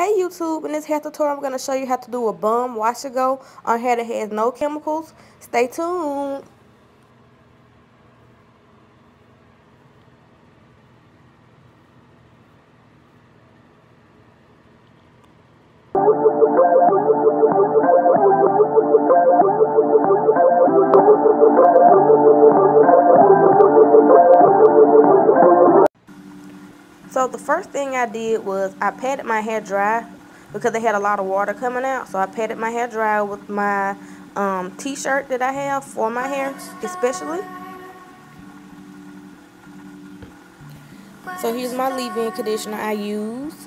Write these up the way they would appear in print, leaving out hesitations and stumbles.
Hey YouTube, in this hair tutorial I'm going to show you how to do a bum wash and go on hair that has no chemicals. Stay tuned. So the first thing I did was I patted my hair dry because it had a lot of water coming out. So I patted my hair dry with my t-shirt that I have for my hair especially. So here's my leave-in conditioner I use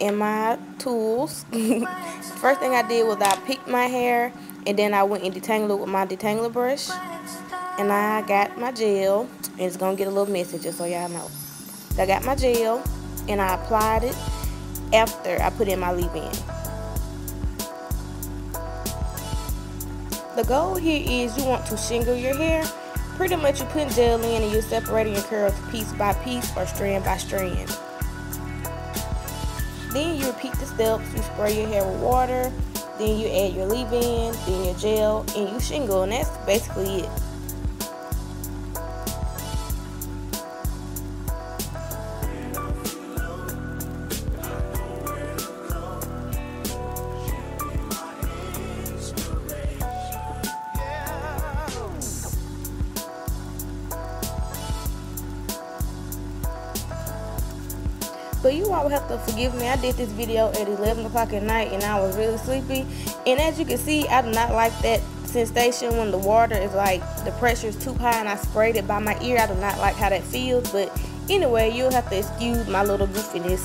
and my tools. First thing I did was I picked my hair and then I went and detangled with my detangler brush. And I got my gel, and it's going to get a little messy just so y'all know. So I got my gel and I applied it after I put in my leave-in. The goal here is you want to shingle your hair. Pretty much you put gel in and you're separating your curls piece by piece or strand by strand. Then you repeat the steps. You spray your hair with water, then you add your leave-in, then your gel, and you shingle, and that's basically it. But you all have to forgive me. I did this video at 11 o'clock at night and I was really sleepy. And as you can see, I do not like that sensation when the water is like, the pressure is too high and I sprayed it by my ear. I do not like how that feels. But anyway, you'll have to excuse my little goofiness.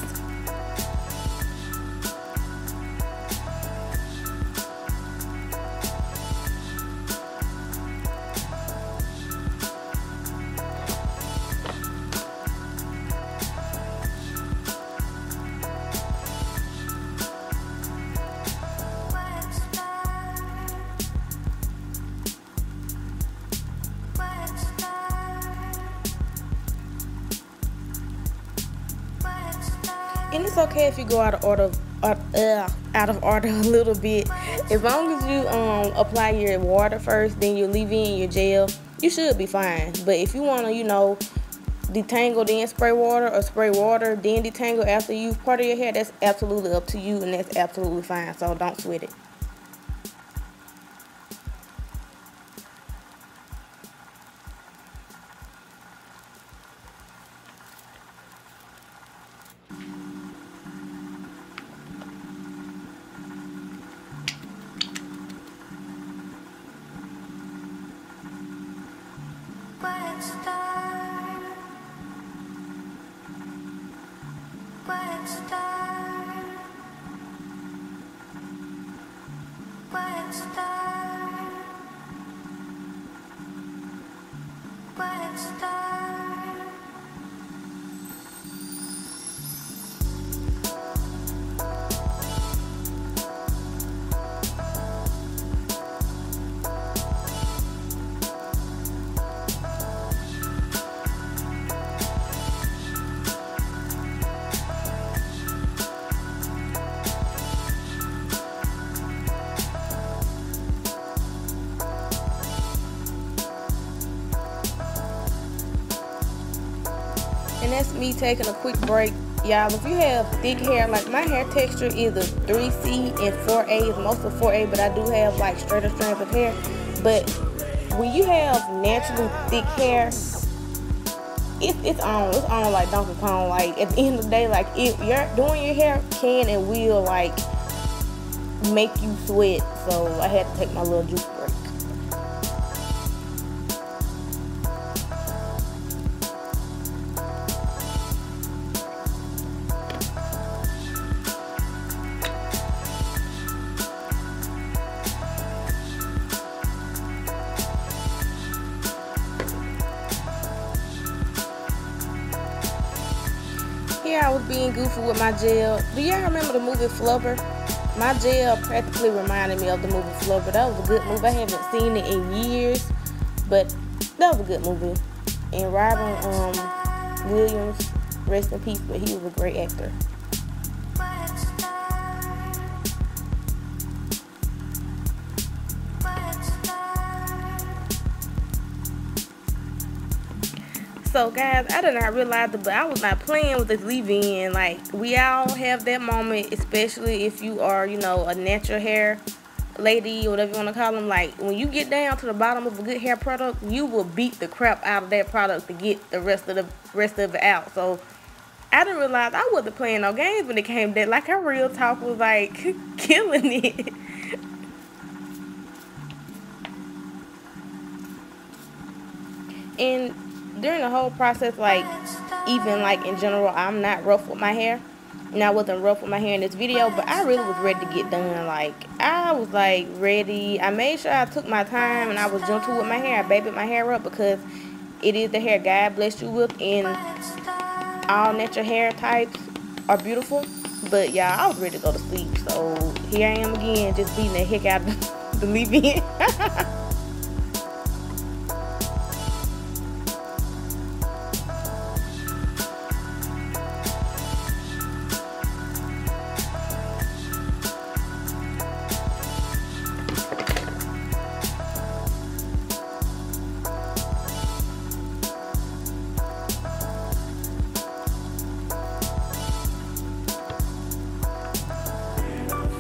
And it's okay if you go out of order a little bit. As long as you apply your water first, then you leave in your gel, you should be fine. But if you want to, you know, detangle then spray water, or spray water then detangle after you've part of your hair, that's absolutely up to you and that's absolutely fine. So don't sweat it. And that's me taking a quick break, y'all. If you have thick hair, like my hair texture is a 3C and 4A, is mostly 4A, but I do have like straighter strands of hair. But when you have naturally thick hair, it's on like Donkey Kong. Like at the end of the day, like if you're doing your hair can and will like make you sweat. So I had to take my little juice break. Here I was being goofy with my gel. Do y'all remember the movie Flubber? My gel practically reminded me of the movie Flubber. That was a good movie. I haven't seen it in years, but that was a good movie. And Robin Williams, rest in peace, but he was a great actor. So guys, I did not realize that, but I was not playing with this leave-in. Like, we all have that moment, especially if you are, you know, a natural hair lady, whatever you want to call them. Like, when you get down to the bottom of a good hair product, you will beat the crap out of that product to get the rest of it out. So I didn't realize I wasn't playing no games when it came to that. Like, her real talk was like killing it. And during the whole process, like, even like in general, I'm not rough with my hair. And I wasn't rough with my hair in this video, but I really was ready to get done. Like, I was like ready. I made sure I took my time and I was gentle with my hair. I babied my hair up because it is the hair God blessed you with, and all natural hair types are beautiful. But yeah, I was ready to go to sleep. So here I am again, just beating the heck out of the leave-in.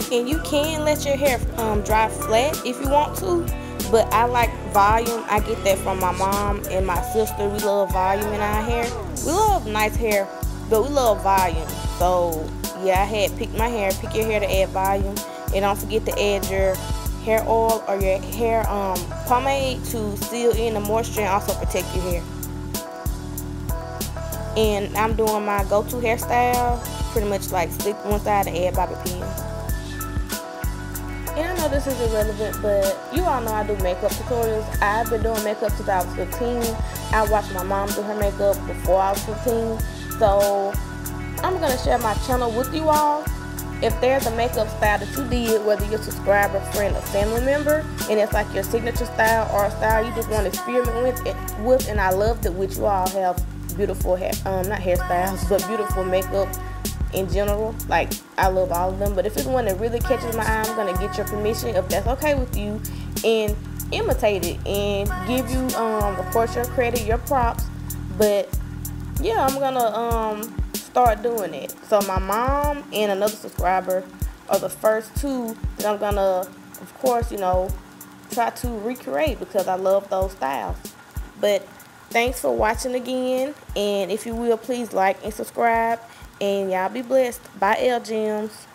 And you can let your hair dry flat if you want to, but I like volume. I get that from my mom and my sister. We love volume in our hair. We love nice hair, but we love volume. So yeah, I had picked my hair. Pick your hair to add volume, and don't forget to add your hair oil or your hair pomade to seal in the moisture and also protect your hair. And I'm doing my go-to hairstyle, pretty much like stick one side and add bobby pins. And I know this is irrelevant, but you all know I do makeup tutorials. I've been doing makeup since I was 15. I watched my mom do her makeup before I was 15. So I'm going to share my channel with you all. If there's a makeup style that you did, whether you're a subscriber, friend, or family member, and it's like your signature style or a style you just want to experiment with, and I love that with you all have beautiful hair, not hairstyles, but beautiful makeup in general. Like, I love all of them, but if it's one that really catches my eye, I'm gonna get your permission if that's okay with you and imitate it and give you of course your credit, your props. But yeah, I'm gonna start doing it. So my mom and another subscriber are the first two that I'm gonna, of course, you know, try to recreate because I love those styles. But thanks for watching again, and if you will, please like and subscribe. And y'all be blessed. Bye, Elle Gems.